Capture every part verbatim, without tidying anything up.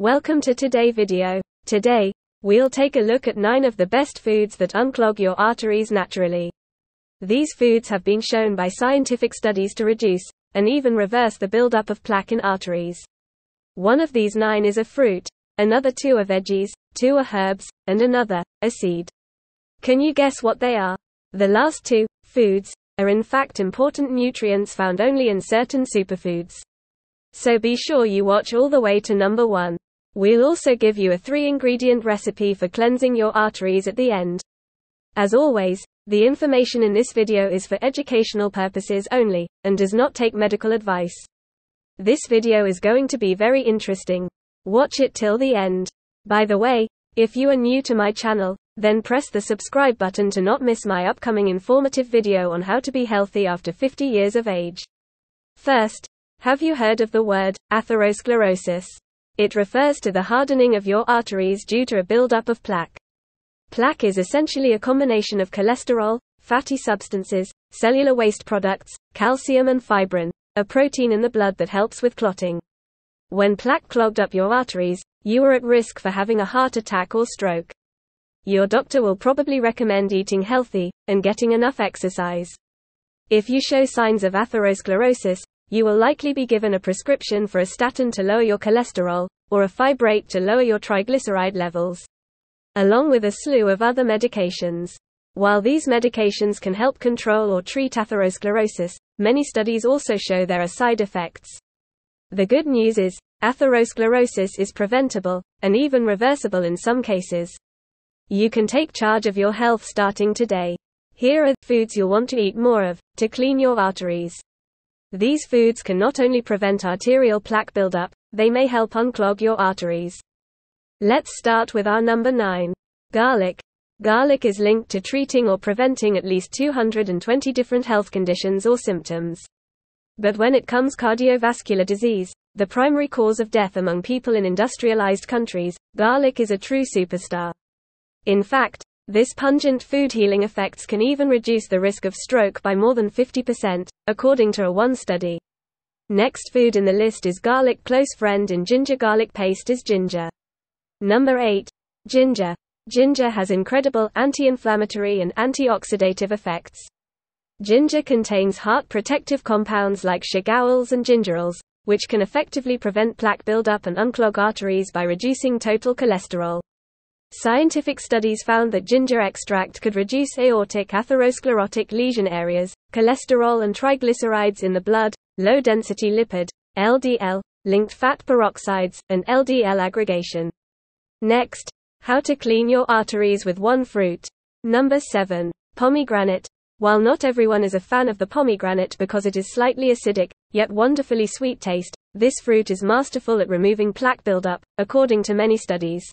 Welcome to today's video. Today, we'll take a look at nine of the best foods that unclog your arteries naturally. These foods have been shown by scientific studies to reduce, and even reverse the buildup of plaque in arteries. One of these nine is a fruit, another two are veggies, two are herbs, and another, a seed. Can you guess what they are? The last two, foods, are in fact important nutrients found only in certain superfoods. So be sure you watch all the way to number one. We'll also give you a three ingredient recipe for cleansing your arteries at the end. As always, the information in this video is for educational purposes only, and does not take medical advice. This video is going to be very interesting. Watch it till the end. By the way, if you are new to my channel, then press the subscribe button to not miss my upcoming informative video on how to be healthy after fifty years of age. First, have you heard of the word, atherosclerosis? It refers to the hardening of your arteries due to a buildup of plaque. Plaque is essentially a combination of cholesterol, fatty substances, cellular waste products, calcium and fibrin, a protein in the blood that helps with clotting. When plaque clogged up your arteries, you are at risk for having a heart attack or stroke. Your doctor will probably recommend eating healthy and getting enough exercise. If you show signs of atherosclerosis, you will likely be given a prescription for a statin to lower your cholesterol, or a fibrate to lower your triglyceride levels, along with a slew of other medications. While these medications can help control or treat atherosclerosis, many studies also show there are side effects. The good news is, atherosclerosis is preventable, and even reversible in some cases. You can take charge of your health starting today. Here are the foods you'll want to eat more of, to clean your arteries. These foods can not only prevent arterial plaque buildup, they may help unclog your arteries. Let's start with our number nine. Garlic. Garlic is linked to treating or preventing at least two hundred twenty different health conditions or symptoms. But when it comes to cardiovascular disease, the primary cause of death among people in industrialized countries, garlic is a true superstar. In fact, this pungent food healing effects can even reduce the risk of stroke by more than fifty percent, according to a one study. Next food in the list is garlic. Close friend in ginger garlic paste is ginger. Number eight. Ginger. Ginger has incredible anti-inflammatory and antioxidative effects. Ginger contains heart-protective compounds like shogaols and gingerols, which can effectively prevent plaque buildup and unclog arteries by reducing total cholesterol. Scientific studies found that ginger extract could reduce aortic atherosclerotic lesion areas, cholesterol and triglycerides in the blood, low-density lipid, L D L, linked fat peroxides, and L D L aggregation. Next, how to clean your arteries with one fruit. Number seven. Pomegranate. While not everyone is a fan of the pomegranate because it is slightly acidic, yet wonderfully sweet taste, this fruit is masterful at removing plaque buildup, according to many studies.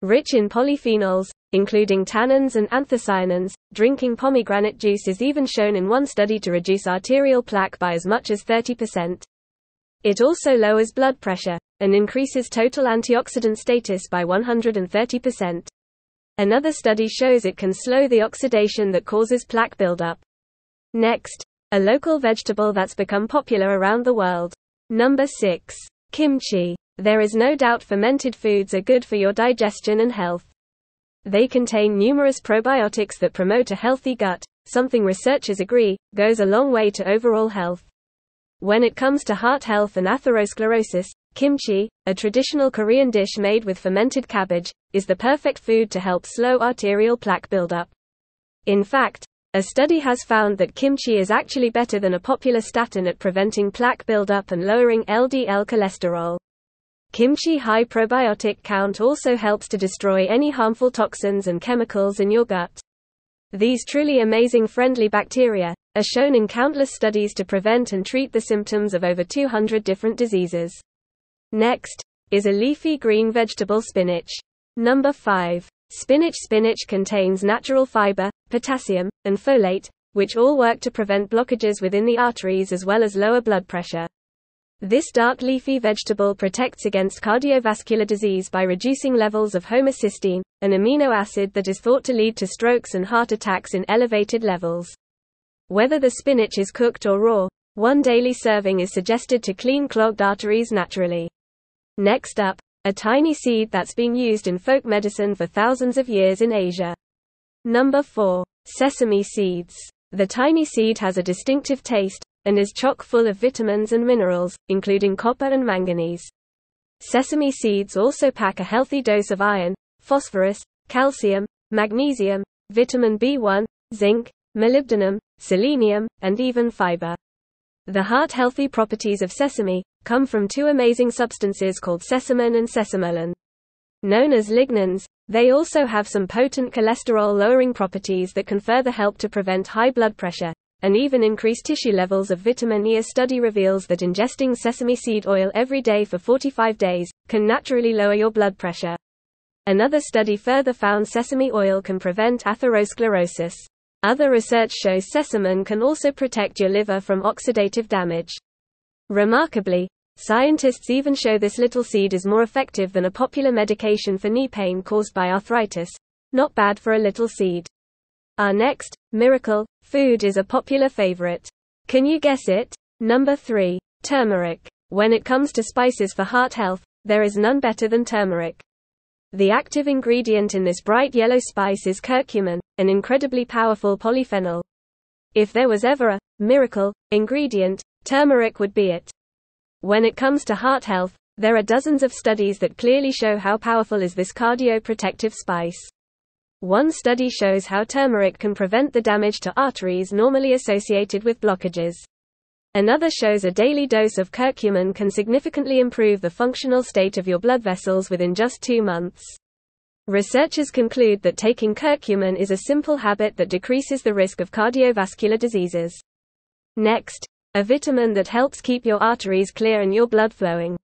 Rich in polyphenols, including tannins and anthocyanins, drinking pomegranate juice is even shown in one study to reduce arterial plaque by as much as thirty percent. It also lowers blood pressure, and increases total antioxidant status by one hundred thirty percent. Another study shows it can slow the oxidation that causes plaque buildup. Next, a local vegetable that's become popular around the world. Number six. Kimchi. There is no doubt fermented foods are good for your digestion and health. They contain numerous probiotics that promote a healthy gut, something researchers agree goes a long way to overall health. When it comes to heart health and atherosclerosis, kimchi, a traditional Korean dish made with fermented cabbage, is the perfect food to help slow arterial plaque buildup. In fact, a study has found that kimchi is actually better than a popular statin at preventing plaque buildup and lowering L D L cholesterol. Kimchi's high probiotic count also helps to destroy any harmful toxins and chemicals in your gut. These truly amazing friendly bacteria are shown in countless studies to prevent and treat the symptoms of over two hundred different diseases. Next is a leafy green vegetable, spinach. Number five. Spinach. Spinach contains natural fiber, potassium, and folate, which all work to prevent blockages within the arteries as well as lower blood pressure. This dark leafy vegetable protects against cardiovascular disease by reducing levels of homocysteine, an amino acid that is thought to lead to strokes and heart attacks in elevated levels. Whether the spinach is cooked or raw, one daily serving is suggested to clean clogged arteries naturally. Next up, a tiny seed that's been used in folk medicine for thousands of years in Asia. Number four. Sesame seeds. The tiny seed has a distinctive taste, and is chock full of vitamins and minerals, including copper and manganese. Sesame seeds also pack a healthy dose of iron, phosphorus, calcium, magnesium, vitamin B one, zinc, molybdenum, selenium, and even fiber. The heart-healthy properties of sesame come from two amazing substances called sesamin and sesamolin. Known as lignans, they also have some potent cholesterol-lowering properties that can further help to prevent high blood pressure, and even increase tissue levels of vitamin E. A study reveals that ingesting sesame seed oil every day for forty-five days can naturally lower your blood pressure. Another study further found sesame oil can prevent atherosclerosis. Other research shows sesamin can also protect your liver from oxidative damage. Remarkably, scientists even show this little seed is more effective than a popular medication for knee pain caused by arthritis. Not bad for a little seed. Our next miracle food is a popular favorite. Can you guess it? Number three. Turmeric. When it comes to spices for heart health, there is none better than turmeric. The active ingredient in this bright yellow spice is curcumin, an incredibly powerful polyphenol. If there was ever a miracle ingredient, turmeric would be it. When it comes to heart health, there are dozens of studies that clearly show how powerful is this cardioprotective spice. One study shows how turmeric can prevent the damage to arteries normally associated with blockages. Another shows a daily dose of curcumin can significantly improve the functional state of your blood vessels within just two months. Researchers conclude that taking curcumin is a simple habit that decreases the risk of cardiovascular diseases. Next, a vitamin that helps keep your arteries clear and your blood flowing.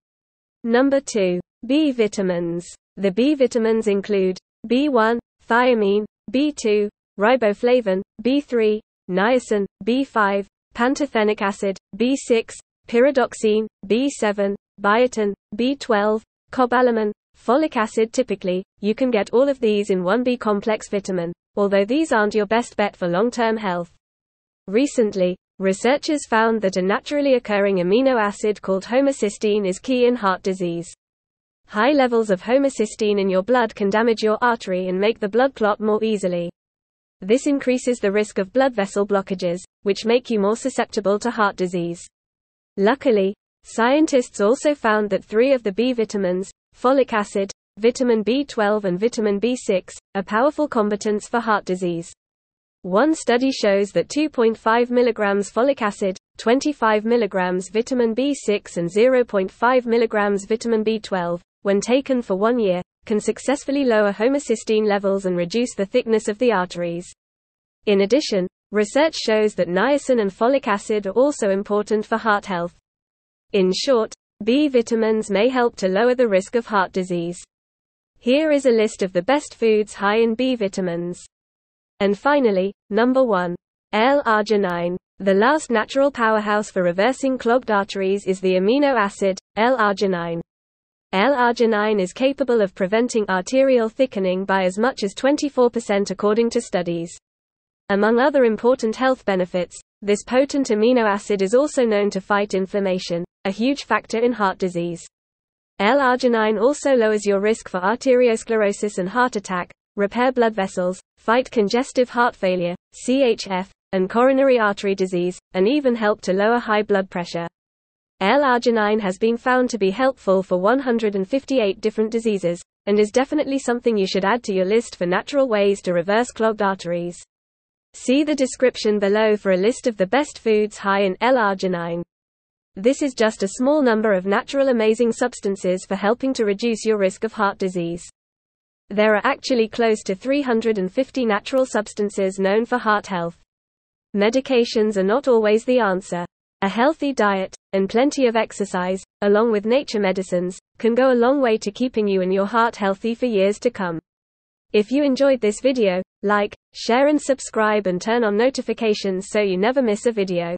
Number two. B vitamins. The B vitamins include B one, thiamine, B two, riboflavin, B three, niacin, B five, pantothenic acid, B six, pyridoxine, B seven, biotin, B twelve, cobalamin, folic acid. Typically, you can get all of these in one B complex vitamin, although these aren't your best bet for long-term health. Recently, researchers found that a naturally occurring amino acid called homocysteine is key in heart disease. High levels of homocysteine in your blood can damage your artery and make the blood clot more easily. This increases the risk of blood vessel blockages, which make you more susceptible to heart disease. Luckily, scientists also found that three of the B vitamins, folic acid, vitamin B twelve and vitamin B six, are powerful combatants for heart disease. One study shows that two point five milligrams folic acid, twenty-five milligrams vitamin B six and zero point five milligrams vitamin B twelve, when taken for one year, can successfully lower homocysteine levels and reduce the thickness of the arteries. In addition, research shows that niacin and folic acid are also important for heart health. In short, B vitamins may help to lower the risk of heart disease. Here is a list of the best foods high in B vitamins. And finally, number one. L-arginine. The last natural powerhouse for reversing clogged arteries is the amino acid, L-arginine. L-arginine is capable of preventing arterial thickening by as much as twenty-four percent according to studies. Among other important health benefits, this potent amino acid is also known to fight inflammation, a huge factor in heart disease. L-arginine also lowers your risk for arteriosclerosis and heart attack, repair blood vessels, fight congestive heart failure, C H F, and coronary artery disease, and even help to lower high blood pressure. L-arginine has been found to be helpful for one hundred fifty-eight different diseases, and is definitely something you should add to your list for natural ways to reverse clogged arteries. See the description below for a list of the best foods high in L-arginine. This is just a small number of natural amazing substances for helping to reduce your risk of heart disease. There are actually close to three hundred fifty natural substances known for heart health. Medications are not always the answer. A healthy diet, and plenty of exercise, along with nature medicines, can go a long way to keeping you and your heart healthy for years to come. If you enjoyed this video, like, share and subscribe and turn on notifications so you never miss a video.